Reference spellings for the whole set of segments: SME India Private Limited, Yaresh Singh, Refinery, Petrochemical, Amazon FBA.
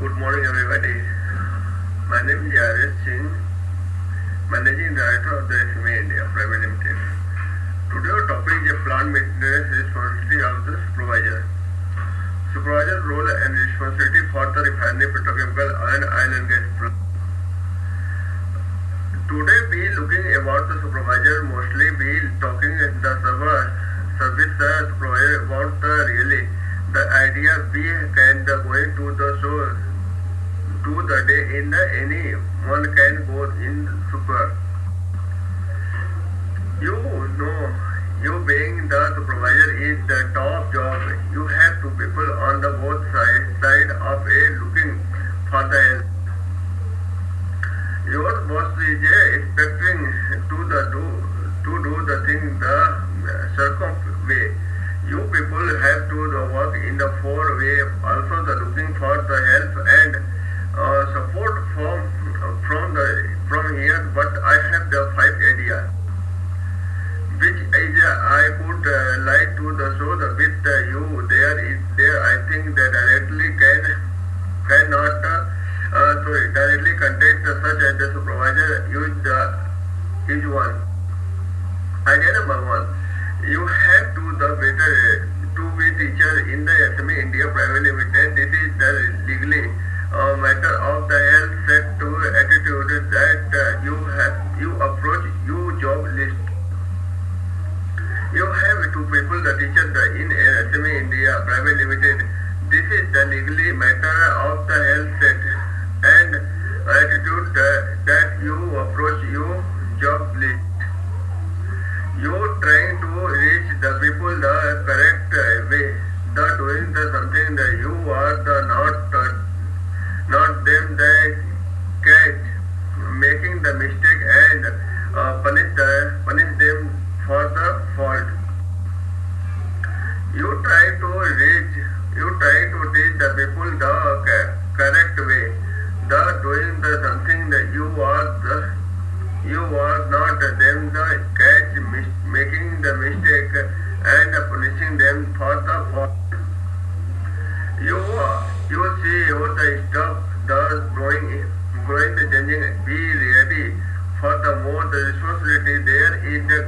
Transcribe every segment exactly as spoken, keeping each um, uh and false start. good morning everybody. My name is Yaresh Singh, Managing Director of the S M E India Private Limited. Today our topic is plant maintenance responsibility of the supervisor. Supervisor role and responsibility for the refinery, petrochemical and oil and gas plant. Today we looking about the supervisor, mostly we talking in the service, service the supervisor about the really the idea we can the going to the show to the day in the any one can go in super. You know, you being the supervisor is the top job. You have two people on the both side side of a looking for the help. Your boss is expecting to the do to do the thing the circum way. You people have to the work in the four way, also the looking for the help and uh, support from from the from here. But I have the five idea, which idea I could uh, like to the show the with uh, you there is there. I think that directly can cannot uh, uh, sorry directly contact uh, such as the supervisor. Use the each one. Idea number one. You have to the better two-way teacher in the S M E India Private Limited. This is the legally uh, matter of the health set to attitude that uh, you have you approach your job list. You have two people the teacher the, in S M E India Private Limited. This is the legally matter of the health set and attitude uh, that you approach your job list. You trying to reach the people the correct way, the doing the something that you are the not uh, not them the cat making the mistake and uh, punish the punish them for the fault. You try to reach you try to teach the people the correct way, the doing the something that you are the you are not them the catch making the mistake and punishing them for the fault. You you see what the stuff does growing growing the changing. Be ready for the more the responsibility there in the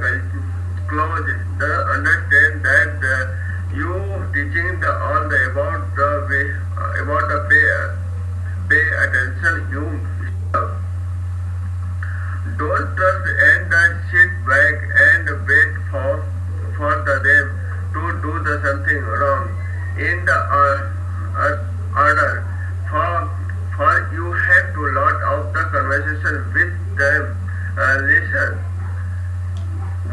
close the understand that the, you teaching the all the about the way about the pay pay attention you stuff. Don't trust and uh, sit back and wait for for the them to do the something wrong in the uh, uh, order. For for you have to lot of the conversation with them. Uh, listen,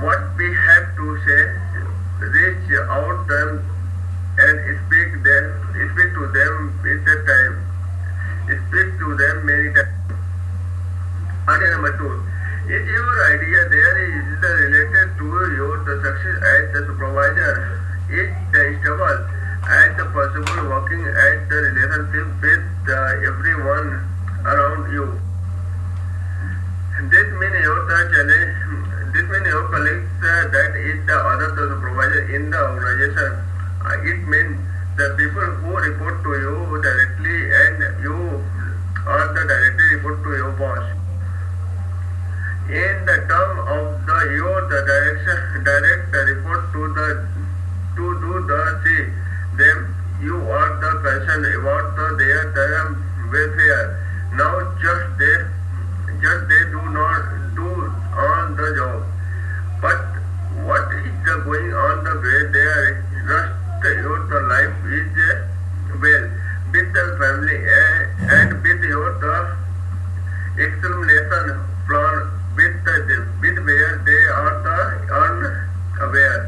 what we have to say, reach out them and speak them. Speak to them with the time. Speak to them many times. Idea number two. If your idea there is the related to your the success as the supervisor, is the stable and the possible working at the relationship with the everyone around you. This means your the challenge. This means your colleagues uh, that is the other the supervisor in the organization. Uh, it means the people who report to you directly and you are the directly report to your boss. In the term of the your the direction direct report to the to do the see them you are the person about the their term welfare. Now just they just they do not do on the job. But what is the going on the way they are just your the life is well with the family eh, and with your the extermination plan with the with where they are the unaware.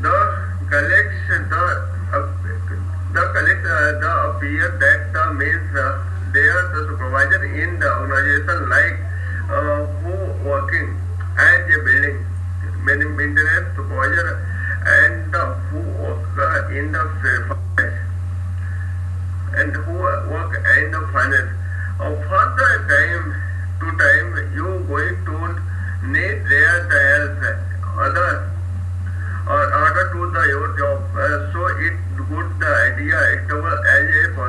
The collection the uh, the collect uh, the appear that the means uh, they are the supervisor in the organization like uh, who working at a building maintenance supervisor and the who work uh, in the finance and who work in the finance. Uh, for the time to time you going to need their the help other or order to the your job. Uh, so it good the idea stable as a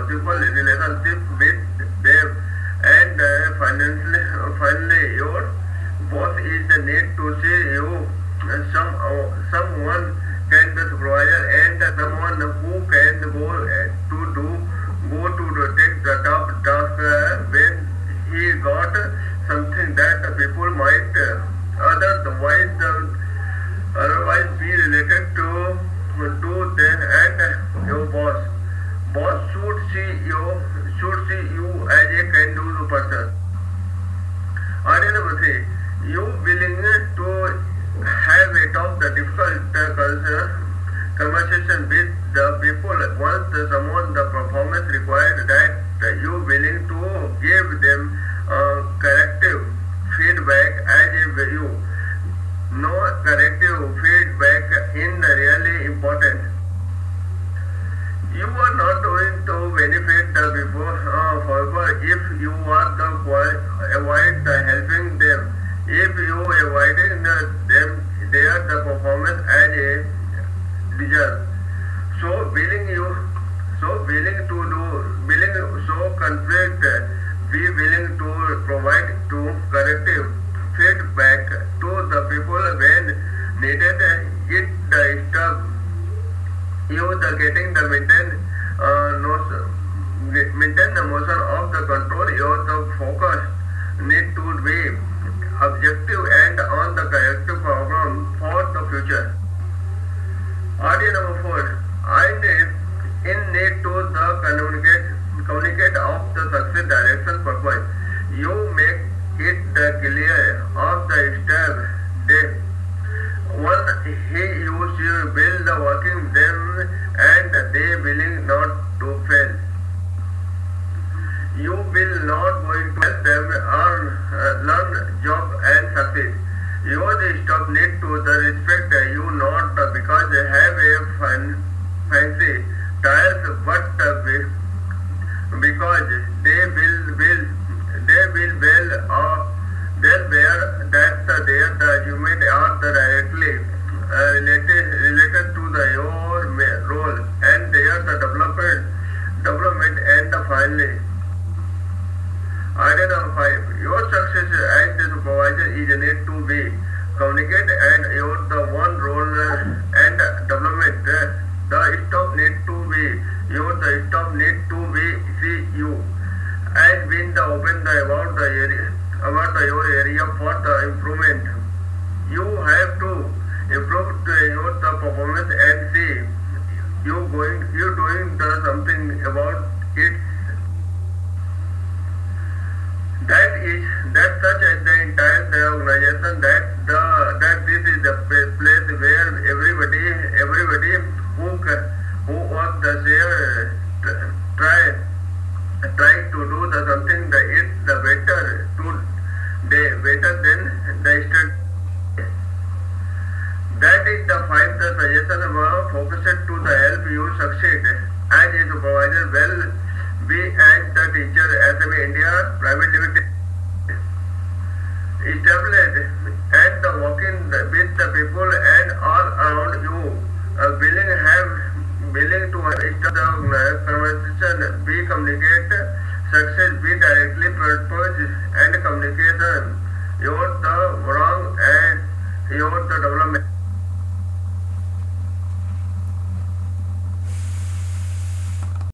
of the performance as a result. So willing you, so willing to do, willing so conflict, be willing to provide to corrective feedback to the people when needed. It the stuff you the getting the maintain uh, no maintain the motion of the control. Your the focus need to be objective and on the corrective problem for the future. Idea number four, I need in need to the communicate communicate of the success direction purpose. You make it the clear of the step that one he you should build the working them and they willing not to fail. You will not going to help them earn, uh, learn job and succeed. Your stuff need to the respect uh, you not uh, because they have a fun, fancy ties, but uh, because they will will they will well uh, they bear that uh, their the human are directly uh, related related to the your role and their the development development and the finally. Idea number five, your success as the supervisor is need to be communicate and your the one role and development. The staff need to be your the staff need to be see you and been the open the about the area about the your area for the improvement. You have to improve to your the performance and see you going you doing the something about it. That is that such as the entire the organization that the that this is the place where everybody everybody who who wants the share try try to do the something that is the better to the better than the state. That is the five the suggestion were focused to the help you succeed as a supervisor well. We and the teacher S M E India Private Limited established and the working with the people.